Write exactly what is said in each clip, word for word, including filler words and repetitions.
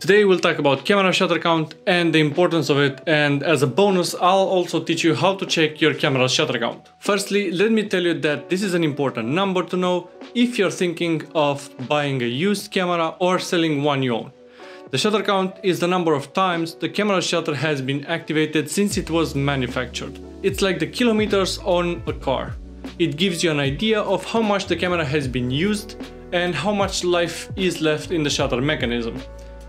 Today we'll talk about camera shutter count and the importance of it, and as a bonus I'll also teach you how to check your camera's shutter count. Firstly, let me tell you that this is an important number to know if you're thinking of buying a used camera or selling one you own. The shutter count is the number of times the camera shutter has been activated since it was manufactured. It's like the kilometers on a car. It gives you an idea of how much the camera has been used and how much life is left in the shutter mechanism.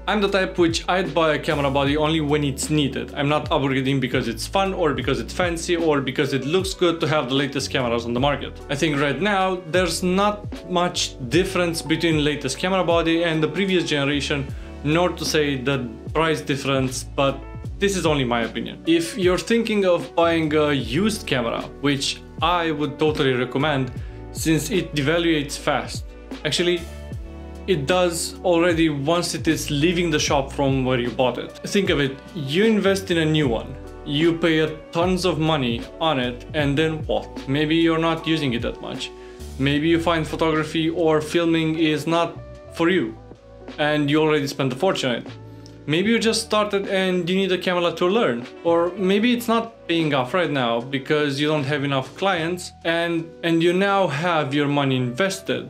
I'm the type which I'd buy a camera body only when it's needed. I'm not upgrading because it's fun or because it's fancy or because it looks good to have the latest cameras on the market. I think right now there's not much difference between latest camera body and the previous generation, nor to say the price difference, but this is only my opinion. If you're thinking of buying a used camera, which I would totally recommend since it devaluates fast. Actually, it does already once it is leaving the shop from where you bought it. Think of it, you invest in a new one, you pay tons of money on it, and then what? Maybe you're not using it that much. Maybe you find photography or filming is not for you and you already spent a fortune on it. Maybe you just started and you need a camera to learn, or maybe it's not paying off right now because you don't have enough clients and, and you now have your money invested.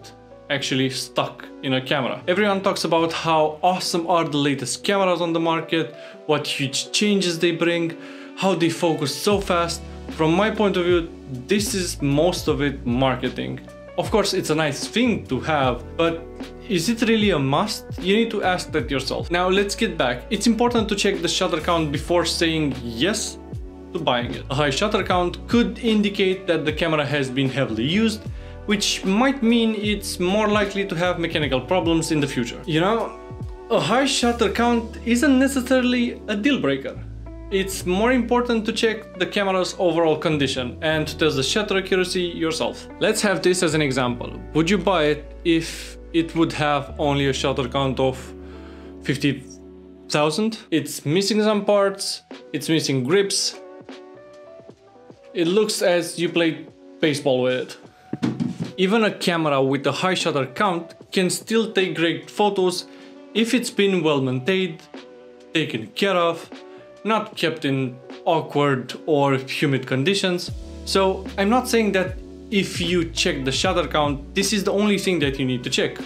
Actually stuck in a camera. Everyone talks about how awesome are the latest cameras on the market, what huge changes they bring, how they focus so fast. From my point of view, this is most of it marketing. Of course, it's a nice thing to have, but is it really a must? You need to ask that yourself. Now let's get back. It's important to check the shutter count before saying yes to buying it. A high shutter count could indicate that the camera has been heavily used, which might mean it's more likely to have mechanical problems in the future. You know, a high shutter count isn't necessarily a deal breaker. It's more important to check the camera's overall condition and to test the shutter accuracy yourself. Let's have this as an example. Would you buy it if it would have only a shutter count of fifty thousand? It's missing some parts, it's missing grips. It looks as you played baseball with it. Even a camera with a high shutter count can still take great photos if it's been well maintained, taken care of, not kept in awkward or humid conditions. So I'm not saying that if you check the shutter count, this is the only thing that you need to check.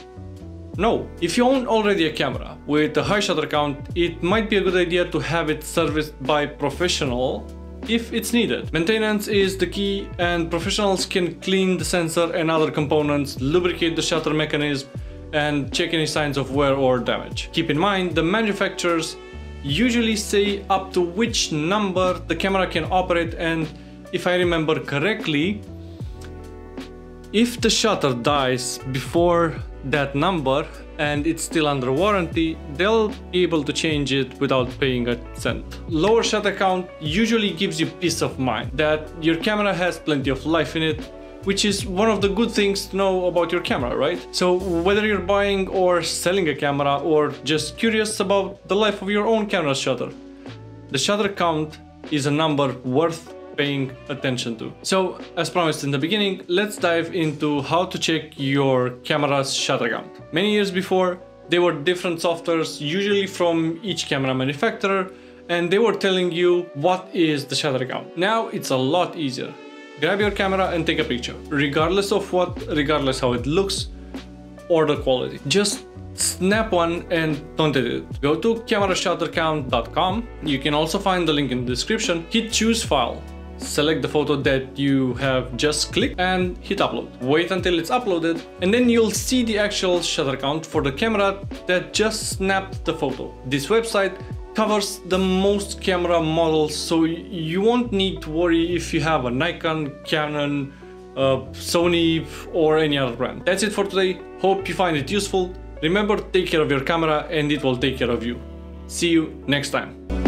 No, if you own already a camera with a high shutter count, it might be a good idea to have it serviced by professional if it's needed. Maintenance is the key, and professionals can clean the sensor and other components, lubricate the shutter mechanism, and check any signs of wear or damage. Keep in mind, the manufacturers usually say up to which number the camera can operate, and if I remember correctly, if the shutter dies before that number and it's still under warranty, they'll be able to change it without paying a cent. Lower shutter count usually gives you peace of mind that your camera has plenty of life in it, which is one of the good things to know about your camera, right? So whether you're buying or selling a camera or just curious about the life of your own camera shutter, the shutter count is a number worth paying attention to. So, as promised in the beginning, let's dive into how to check your camera's shutter count. Many years before, there were different softwares, usually from each camera manufacturer, and they were telling you what is the shutter count. Now it's a lot easier. Grab your camera and take a picture, regardless of what, regardless how it looks or the quality. Just snap one and don't edit it. Go to camera shutter count dot com. You can also find the link in the description. Hit choose file. Select the photo that you have just clicked and hit upload. Wait until it's uploaded, and then you'll see the actual shutter count for the camera that just snapped the photo. This website covers the most camera models, so you won't need to worry if you have a Nikon, Canon, uh, Sony or any other brand. That's it for today. Hope you find it useful. Remember, take care of your camera and it will take care of you. See you next time.